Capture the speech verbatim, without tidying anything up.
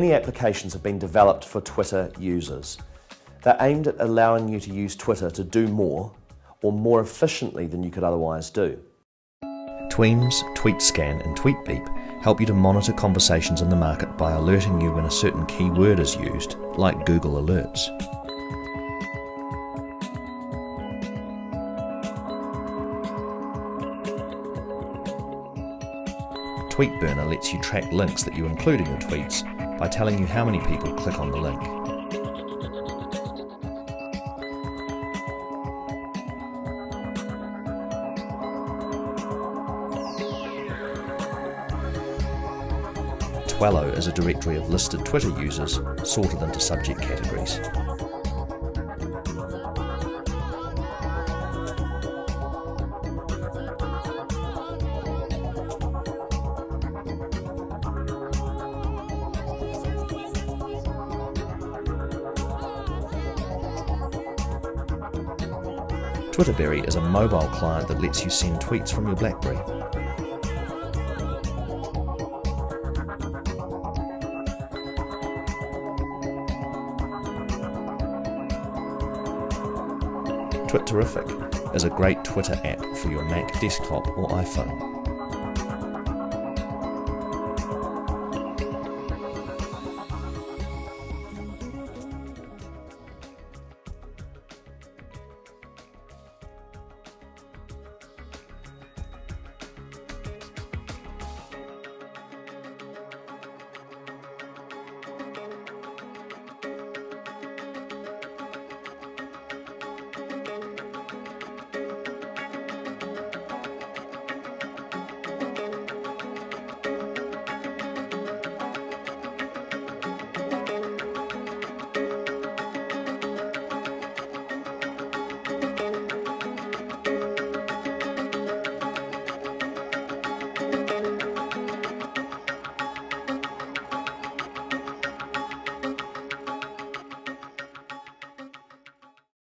many applications have been developed for Twitter users. They're aimed at allowing you to use Twitter to do more or more efficiently than you could otherwise do. Tweems, TweetScan and TweetBeep help you to monitor conversations in the market by alerting you when a certain keyword is used, like Google Alerts. TweetBurner lets you track links that you include in your tweets by telling you how many people click on the link. Twello is a directory of listed Twitter users sorted into subject categories. Twitterberry is a mobile client that lets you send tweets from your BlackBerry. Twitterific is a great Twitter app for your Mac, desktop or iPhone.